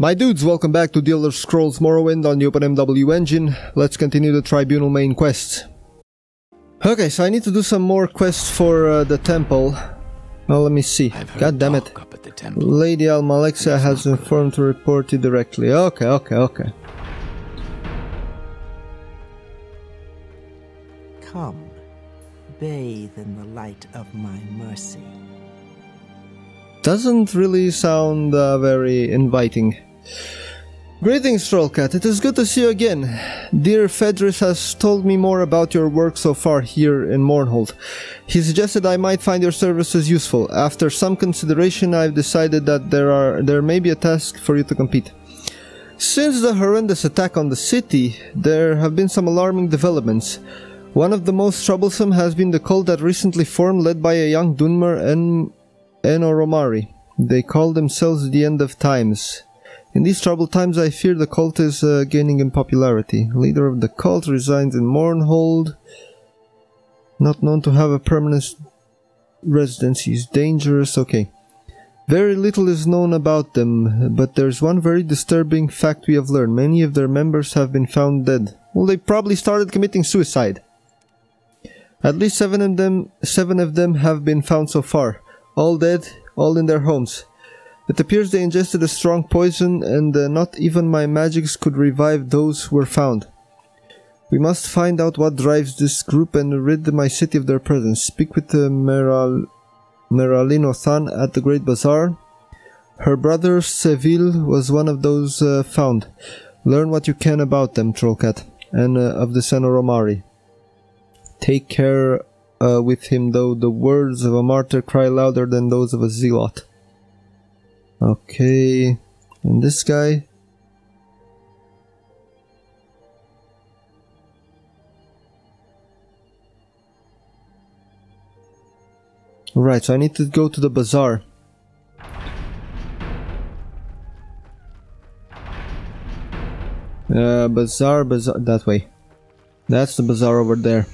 My dudes, welcome back to the Elder Scrolls Morrowind on the OpenMW engine. Let's continue the Tribunal main quests. Okay, so I need to do some more quests for the temple. Now let me see. God damn it. Lady Almalexia has informed to report you directly. Okay. Come, bathe in the light of my mercy. Doesn't really sound very inviting. Greetings, Trollcat. It is good to see you again. Dear Fedris has told me more about your work so far here in Mournhold. He suggested I might find your services useful. After some consideration, I've decided that there may be a task for you to complete. Since the horrendous attack on the city, there have been some alarming developments. One of the most troublesome has been the cult that recently formed, led by a young Dunmer and Eno Romari. They call themselves the End of Times. In these troubled times, I fear the cult is gaining in popularity. Leader of the cult resides in Mournhold. Not known to have a permanent residence. He's dangerous. Okay. Very little is known about them, but there's one very disturbing fact we have learned. Many of their members have been found dead. Well, they probably started committing suicide. At least seven of them have been found so far. All dead, all in their homes. It appears they ingested a strong poison, and not even my magics could revive those who were found. We must find out what drives this group and rid my city of their presence. Speak with Meralyn Othan at the Great Bazaar. Her brother Seville was one of those found. Learn what you can about them, Trollcat, and of the Eno Romari. Take care with him, though the words of a martyr cry louder than those of a zealot. Okay, and this guy. Right, so I need to go to the bazaar. Bazaar, that way. That's the bazaar over there.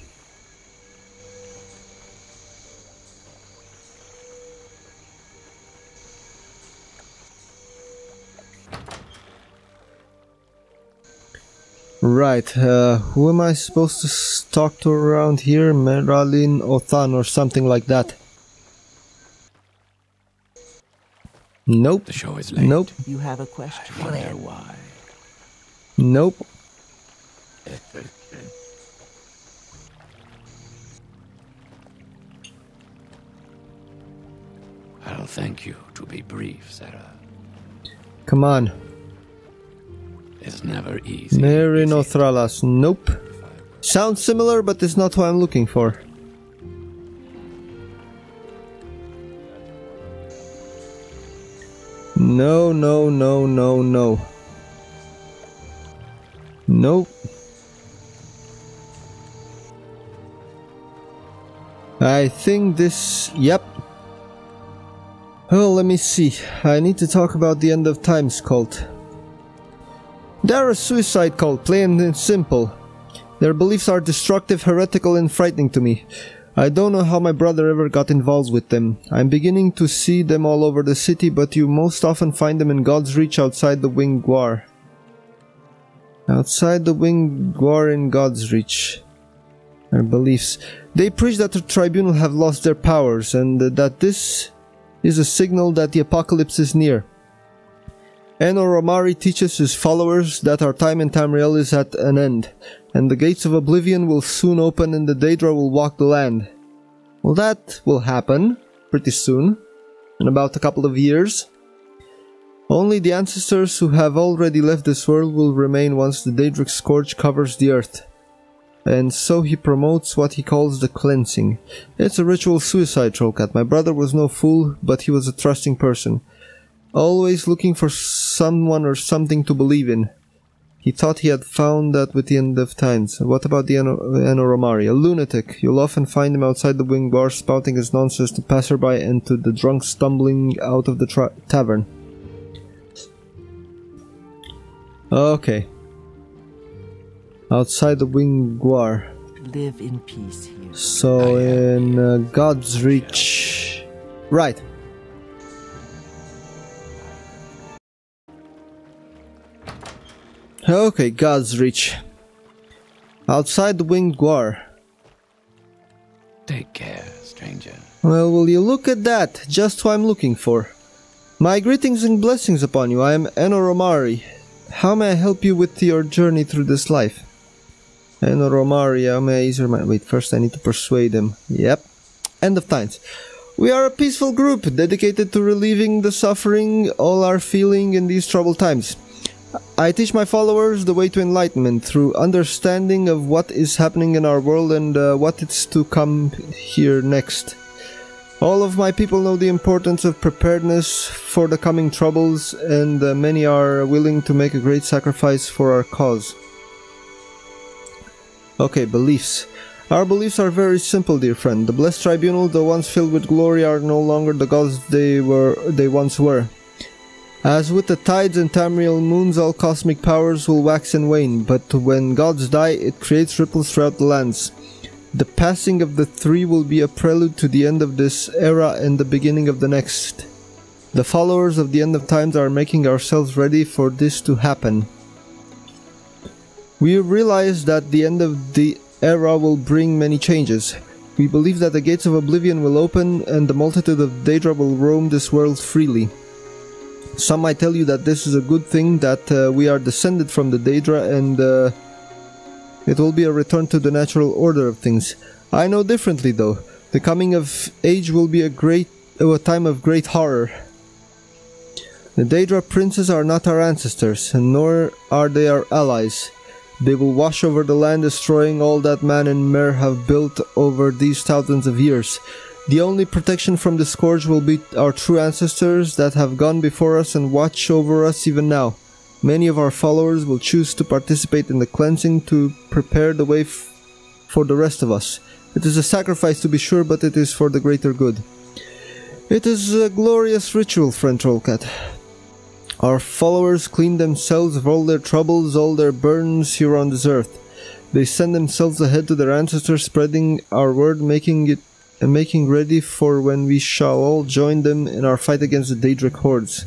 Right, who am I supposed to talk to around here? Meralyn Othan or something like that. Nope. The show is late. Nope. You have a question? I wonder why. Nope. I'll thank you to be brief, Sarah. Come on. It's never easy. Merinothralas, nope. Sounds similar, but it's not what I'm looking for. No. Nope. I think this... Yep. Oh, let me see. I need to talk about the End of Times cult. They're a suicide cult, plain and simple. Their beliefs are destructive, heretical, and frightening to me. I don't know how my brother ever got involved with them. I'm beginning to see them all over the city, but you most often find them in God's reach outside the Winged Guar. Outside the Winged Guar in God's reach. Their beliefs. They preach that the Tribunal have lost their powers, and that this is a signal that the apocalypse is near. Eno Romari teaches his followers that our time in Tamriel is at an end, and the gates of oblivion will soon open and the Daedra will walk the land. Well, that will happen pretty soon, in about a couple of years. Only the ancestors who have already left this world will remain once the Daedric Scourge covers the earth. And so he promotes what he calls the cleansing. It's a ritual suicide, Trollcat. My brother was no fool, but he was a trusting person. Always looking for someone or something to believe in. He thought he had found that with the End of Times. What about the Eno Romari? A lunatic. You'll often find him outside the Winged Guar spouting his nonsense to passerby and to the drunks stumbling out of the tavern. Okay. Outside the Winged Guar. Live in peace here. So in God's reach. Right. Okay, God's reach. Outside the Winged Guar. Take care, stranger. Well, will you look at that? Just what I'm looking for. My greetings and blessings upon you. I am Eno Romari. How may I help you with your journey through this life? Eno Romari, how may I ease your mind? Wait, first I need to persuade him. Yep. End of Times. We are a peaceful group dedicated to relieving the suffering all are feeling in these troubled times. I teach my followers the way to enlightenment through understanding of what is happening in our world and what is to come here next. All of my people know the importance of preparedness for the coming troubles, and many are willing to make a great sacrifice for our cause. Okay, beliefs. Our beliefs are very simple, dear friend. The blessed tribunal, the ones filled with glory, are no longer the gods they once were. As with the tides and Tamriel moons, all cosmic powers will wax and wane, but when gods die, it creates ripples throughout the lands. The passing of the three will be a prelude to the end of this era and the beginning of the next. The followers of the End of Times are making ourselves ready for this to happen. We realize that the end of the era will bring many changes. We believe that the gates of oblivion will open and the multitude of Daedra will roam this world freely. Some might tell you that this is a good thing, that we are descended from the Daedra, and it will be a return to the natural order of things. I know differently though. The coming of age will be a time of great horror. The Daedra princes are not our ancestors, nor are they our allies. They will wash over the land, destroying all that man and mare have built over these thousands of years. The only protection from the scourge will be our true ancestors that have gone before us and watch over us even now. Many of our followers will choose to participate in the cleansing to prepare the way for the rest of us. It is a sacrifice to be sure, but it is for the greater good. It is a glorious ritual, friend Trollcat. Our followers clean themselves of all their troubles, all their burdens here on this earth. They send themselves ahead to their ancestors, spreading our word, making ready for when we shall all join them in our fight against the Daedric hordes.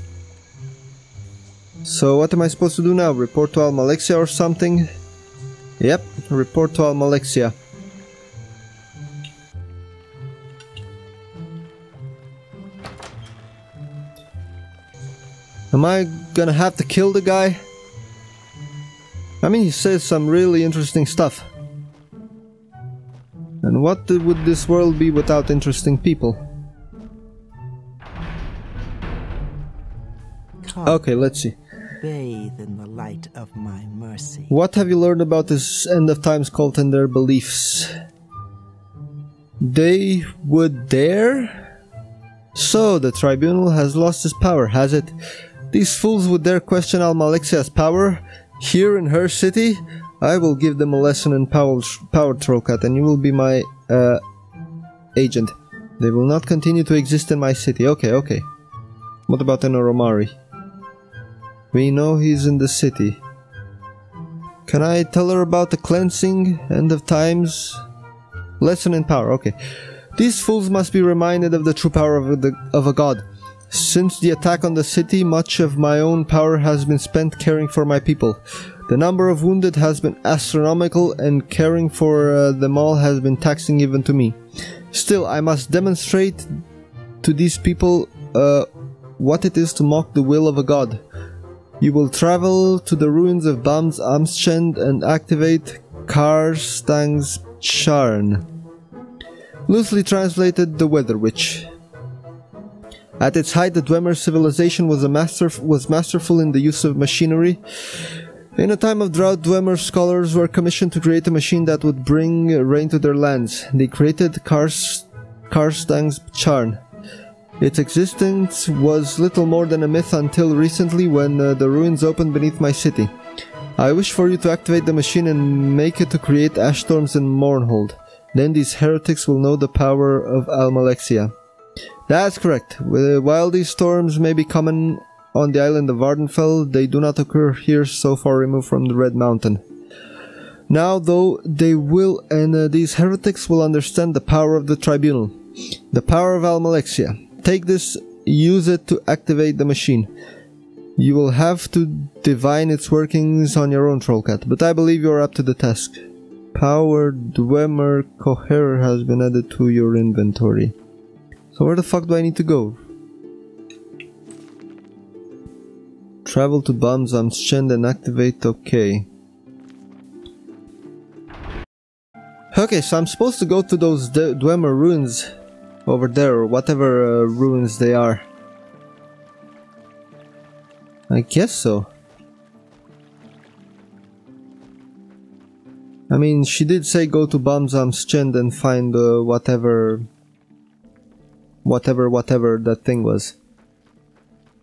So what am I supposed to do now? Report to Almalexia or something? Yep, report to Almalexia. Am I gonna have to kill the guy? I mean, he says some really interesting stuff. And what would this world be without interesting people? Okay, let's see. Bathe in the light of my mercy. What have you learned about this End of Times cult and their beliefs? They would dare? So, the tribunal has lost its power, has it? These fools would dare question Almalexia's power? Here in her city? I will give them a lesson in power, Trollcat, and you will be my agent. They will not continue to exist in my city. Okay, okay. What about Eno Romari? We know he's in the city. Can I tell her about the cleansing, End of Times? Lesson in power, okay. These fools must be reminded of the true power of a god. Since the attack on the city, much of my own power has been spent caring for my people. The number of wounded has been astronomical, and caring for them all has been taxing even to me. Still, I must demonstrate to these people what it is to mock the will of a god. You will travel to the ruins of Bamz-Amschend and activate Karstang's Charn. Loosely translated, the Weather Witch. At its height, the Dwemer civilization was masterful in the use of machinery. In a time of drought, Dwemer scholars were commissioned to create a machine that would bring rain to their lands. They created Karstang's Charn. Its existence was little more than a myth until recently, when the ruins opened beneath my city. I wish for you to activate the machine and make it to create Ashstorms and Mournhold. Then these heretics will know the power of Almalexia. That's correct. While these storms may be common on the island of Vardenfell, they do not occur here, so far removed from the Red Mountain. Now, though, they will, and these heretics will understand the power of the Tribunal. The power of Almalexia. Take this, use it to activate the machine. You will have to divine its workings on your own, Trollcat, but I believe you are up to the task. Powered Dwemer Coherer has been added to your inventory. So where the fuck do I need to go? Travel to Bamz-Amschend and activate OK. Okay, so I'm supposed to go to those Dwemer ruins over there, or whatever ruins they are. I guess so. I mean, she did say go to Bamz-Amschend and find whatever that thing was.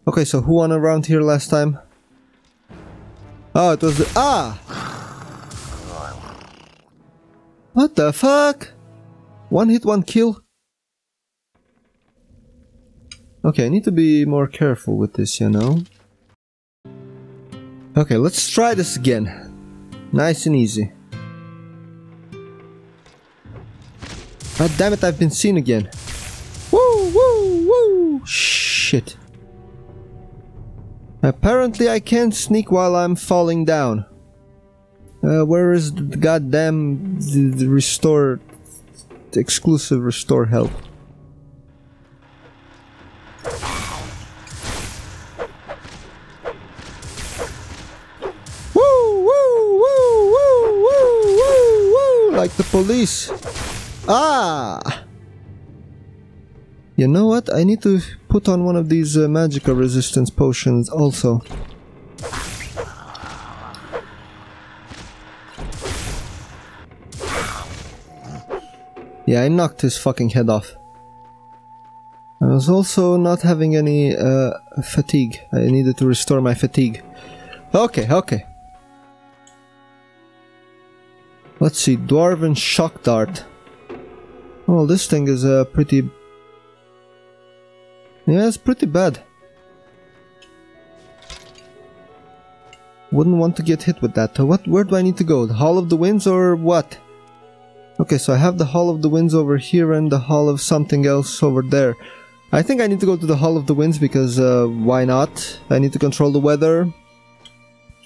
Okay, so who won around here last time? Oh, it was the... Ah! What the fuck? One hit, one kill? Okay, I need to be more careful with this, you know? Okay, let's try this again. Nice and easy. God damn it, I've been seen again. Woo, woo, woo! Shit. Apparently I can't sneak while I'm falling down. Where is the goddamn restore... the exclusive restore help? Like the police. Ah! You know what? I need to put on one of these magicka resistance potions also. Yeah, I knocked his fucking head off. I was also not having any fatigue. I needed to restore my fatigue. Okay, okay. Let's see, Dwarven Shock Dart. Well, this thing is pretty... Yeah, it's pretty bad. Wouldn't want to get hit with that. What? Where do I need to go? The Hall of the Winds or what? Okay, so I have the Hall of the Winds over here and the Hall of something else over there. I think I need to go to the Hall of the Winds because why not? I need to control the weather.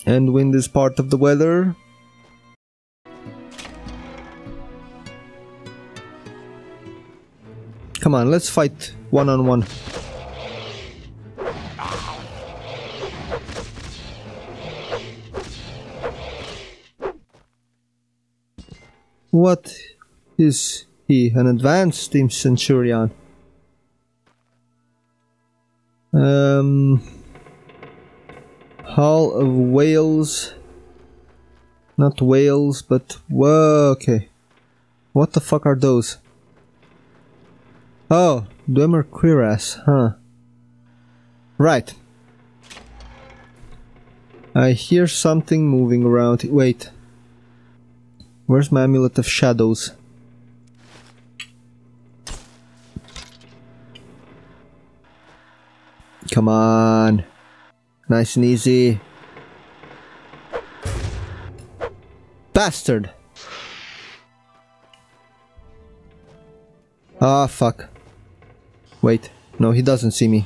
And wind is part of the weather. Come on, let's fight one-on-one. What is he? An advanced team centurion. Hall of Wails. Not Wales, but... Whoa, okay. What the fuck are those? Oh, Dwemer Cuirass, huh? Right. I hear something moving around. Wait. Where's my Amulet of Shadows? Come on. Nice and easy. Bastard! Ah, fuck. Wait, no, he doesn't see me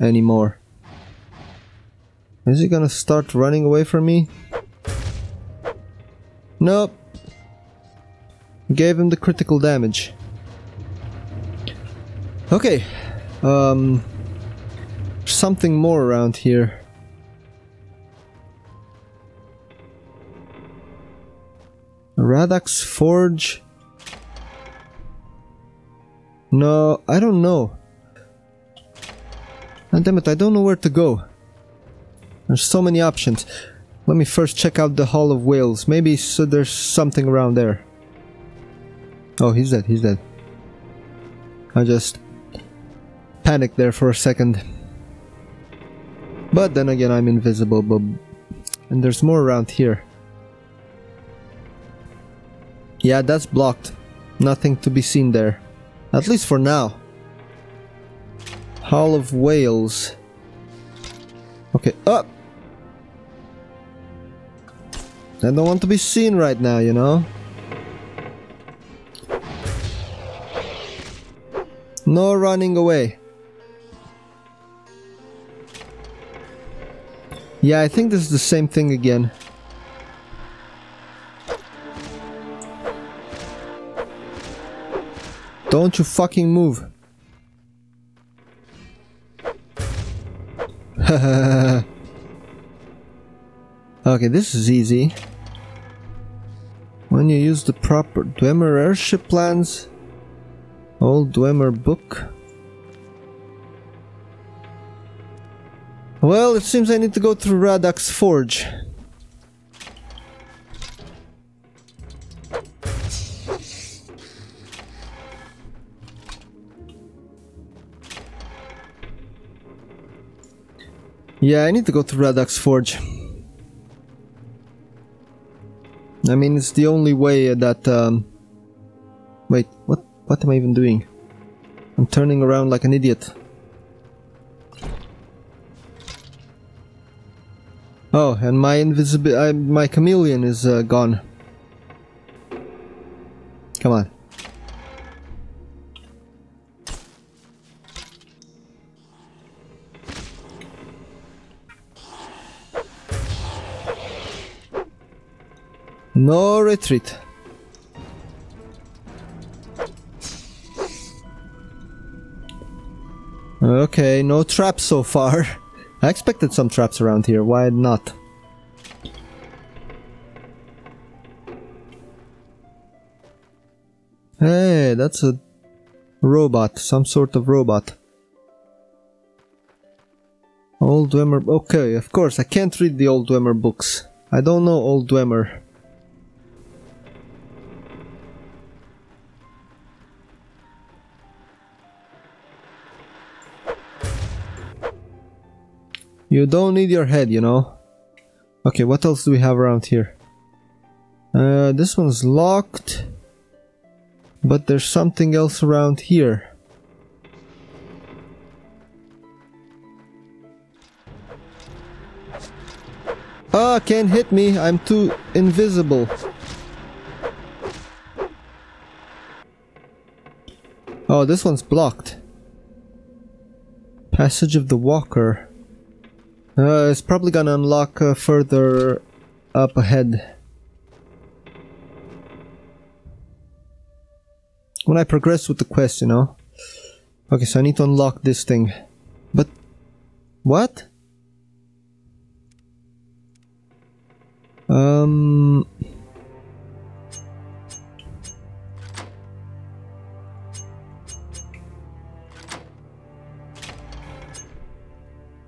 anymore. Is he gonna start running away from me? Nope. Gave him the critical damage. Okay. Something more around here. Radac's Forge. No, I don't know. And damn it, I don't know where to go. There's so many options. Let me first check out the Hall of Wails. Maybe so there's something around there. Oh, he's dead, he's dead. I just panicked there for a second. But then again, I'm invisible, but... And there's more around here. Yeah, that's blocked. Nothing to be seen there. At least for now. Hall of Wails. Okay, up! I don't want to be seen right now, you know? No running away. Yeah, I think this is the same thing again. Don't you fucking move. Okay, this is easy. When you use the proper Dwemer airship plans, old Dwemer book. Well, it seems I need to go through Radac's Forge. Yeah, I need to go to Radac's Forge. I mean, it's the only way that, wait, what am I even doing? I'm turning around like an idiot. Oh, and my my chameleon is gone. Come on. No retreat. Okay, no traps so far. I expected some traps around here, why not? Hey, that's a robot, some sort of robot. Old Dwemer, okay, of course, I can't read the old Dwemer books. I don't know old Dwemer. You don't need your head, you know. Okay, what else do we have around here? This one's locked. But there's something else around here. Ah, can't hit me. I'm too invisible. Oh, this one's blocked. Passage of the Walker. It's probably gonna unlock further up ahead. When I progress with the quest, you know. Okay, so I need to unlock this thing. But... what?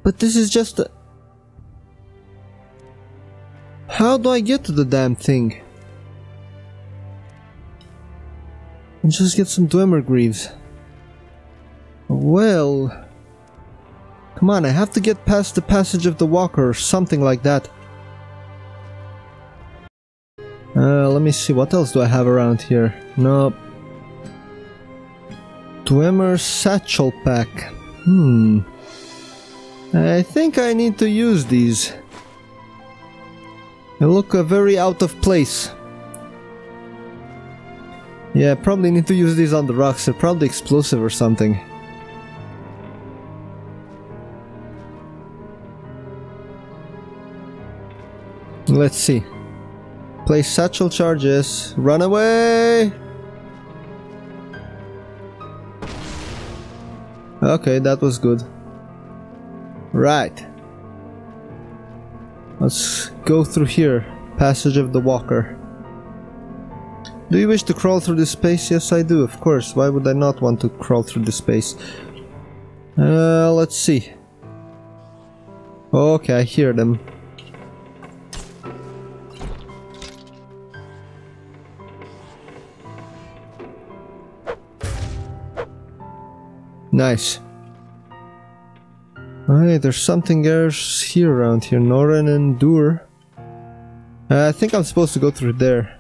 But this is just a... how do I get to the damn thing? And just get some Dwemer Greaves. Well... come on, I have to get past the Passage of the Walker or something like that. Let me see, what else do I have around here? No. Dwemer Satchel Pack. Hmm... I think I need to use these. They look very out of place. Yeah, I probably need to use these on the rocks. They're probably explosive or something. Let's see. Place satchel charges. Run away! Okay, that was good. Right. Let's go through here. Passage of the Walker. Do you wish to crawl through this space? Yes, I do, of course. Why would I not want to crawl through this space? Let's see. Okay, I hear them. Nice. Alright, there's something else here around here. Norenen-dur. I think I'm supposed to go through there.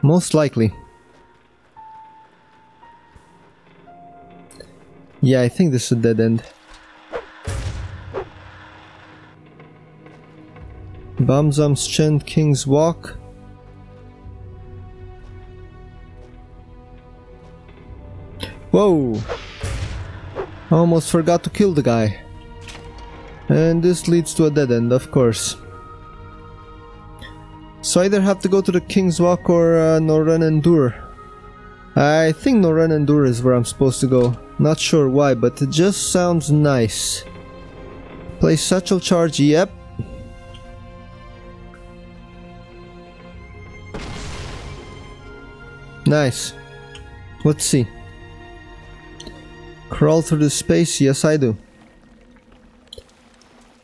Most likely. Yeah, I think this is a dead end. Bamz-Amschend, King's Walk. Whoa! I almost forgot to kill the guy. And this leads to a dead end, of course. So I either have to go to the King's Walk or Norenen-dur. I think Norenen-dur is where I'm supposed to go. Not sure why, but it just sounds nice. Place satchel charge, yep. Nice. Let's see. Crawl through the space, yes I do.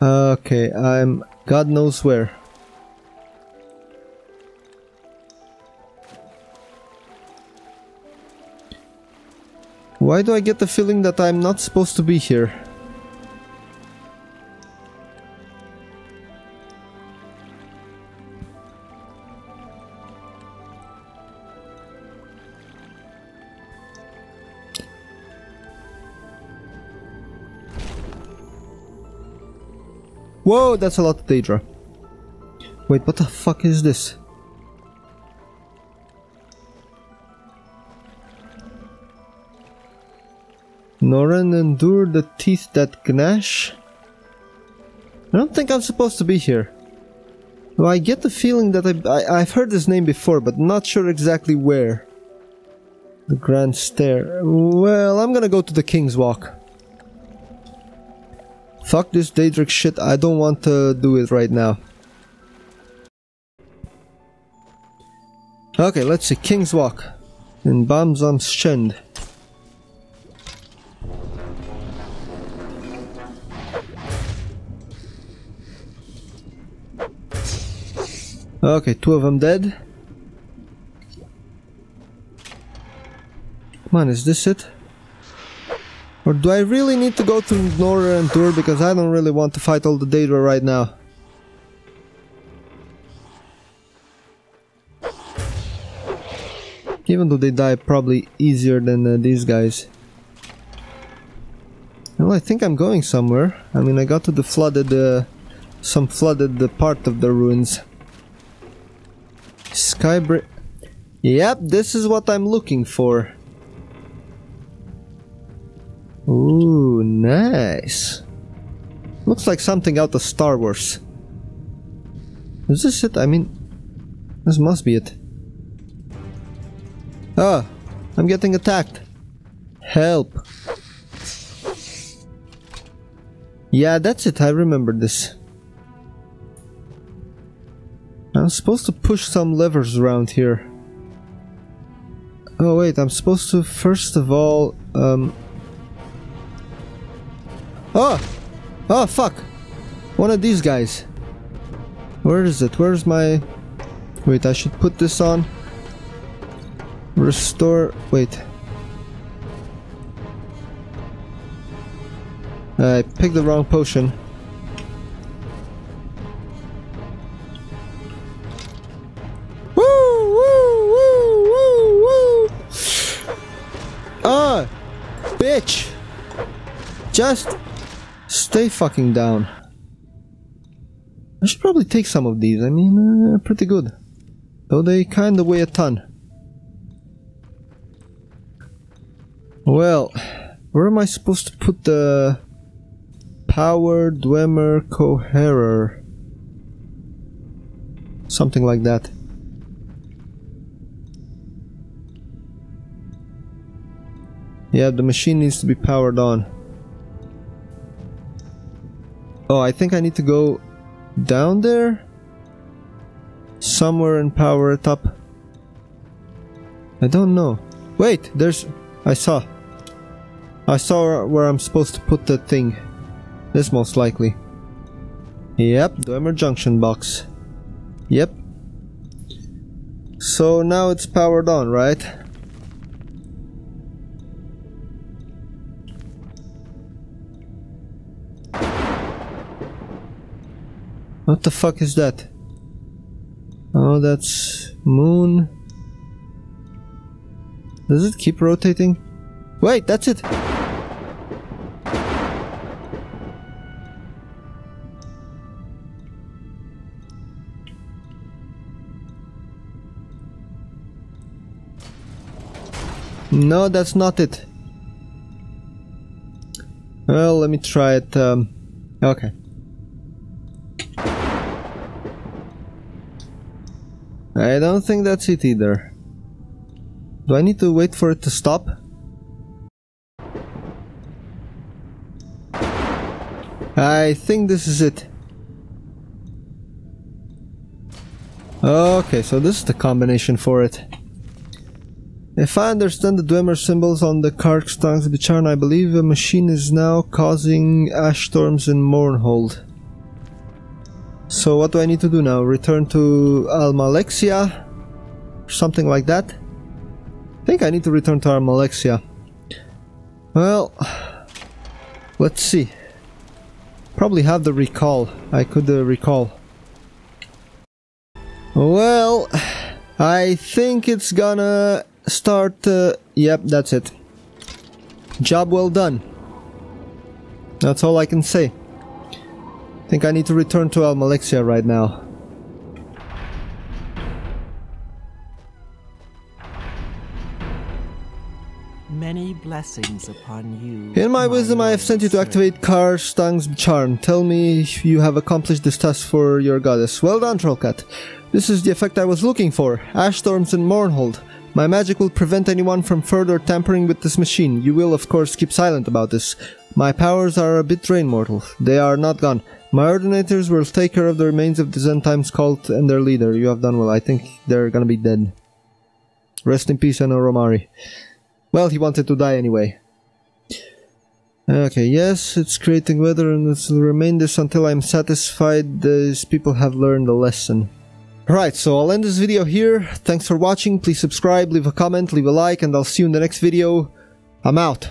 Okay, I'm God knows where. Why do I get the feeling that I'm not supposed to be here? Whoa, that's a lot of Daedra. Wait, what the fuck is this? Norenen-dur, the teeth that gnash? I don't think I'm supposed to be here. Well, I get the feeling that I've heard this name before, but not sure exactly where. The Grand Stair. Well, I'm gonna go to the King's Walk. Fuck this Daedric shit, I don't want to do it right now. Okay, let's see, King's Walk in Bamz-Amschend. Okay, two of them dead. Come on, is this it? Or do I really need to go to Norenen-dur, because I don't really want to fight all the Daedra right now. Even though they die probably easier than these guys. Well, I think I'm going somewhere. I mean, I got to the flooded, part of the ruins. Skybri- Yep, this is what I'm looking for. Ooh, nice. Looks like something out of Star Wars. Is this it? I mean, this must be it. Ah, I'm getting attacked. Help. Yeah, that's it. I remember this. I'm supposed to push some levers around here. Oh, wait, I'm supposed to first of all, Oh! Oh, fuck! One of these guys. Where is it? Where's my... Wait, I should put this on. Restore... Wait. I picked the wrong potion. Woo! Woo! Woo! Woo! Woo! Ah! Bitch! Just... Stay fucking down. I should probably take some of these, I mean, they're pretty good. Though they kinda weigh a ton. Well, where am I supposed to put the... Powered Dwemer Coherer? Something like that. Yeah, the machine needs to be powered on. Oh, I think I need to go down there somewhere and power it up. I don't know. Wait, there's... I saw where I'm supposed to put the thing. This most likely. Yep, Dwemer junction box. Yep. So now it's powered on, right? What the fuck is that? Oh, that's... moon... Does it keep rotating? Wait, that's it! No, that's not it. Well, let me try it, okay. I don't think that's it either. Do I need to wait for it to stop? I think this is it. Okay, so this is the combination for it. If I understand the Dwemer symbols on the Karstang's Charn, I believe a machine is now causing Ashstorms in Mournhold. So what do I need to do now? Return to Almalexia? Something like that? I think I need to return to Almalexia. Well, let's see. Probably have the recall. I could recall. Well, I think it's gonna start... yep, that's it. Job well done. That's all I can say. I think I need to return to Almalexia right now. Many blessings upon you. In my wisdom, I have sent you to activate Karstang's Charn. Tell me if you have accomplished this task for your goddess. Well done, Trollcat. This is the effect I was looking for. Ashstorms in Mournhold. My magic will prevent anyone from further tampering with this machine. You will, of course, keep silent about this. My powers are a bit drained, mortal. They are not gone. My ordinators will take care of the remains of the End Times cult and their leader. You have done well. I think they're gonna be dead. Rest in peace, Eno Romari. Well, he wanted to die anyway. Okay, yes, it's creating weather and it will remain this until I'm satisfied these people have learned a lesson. Right, so I'll end this video here. Thanks for watching. Please subscribe, leave a comment, leave a like, and I'll see you in the next video. I'm out.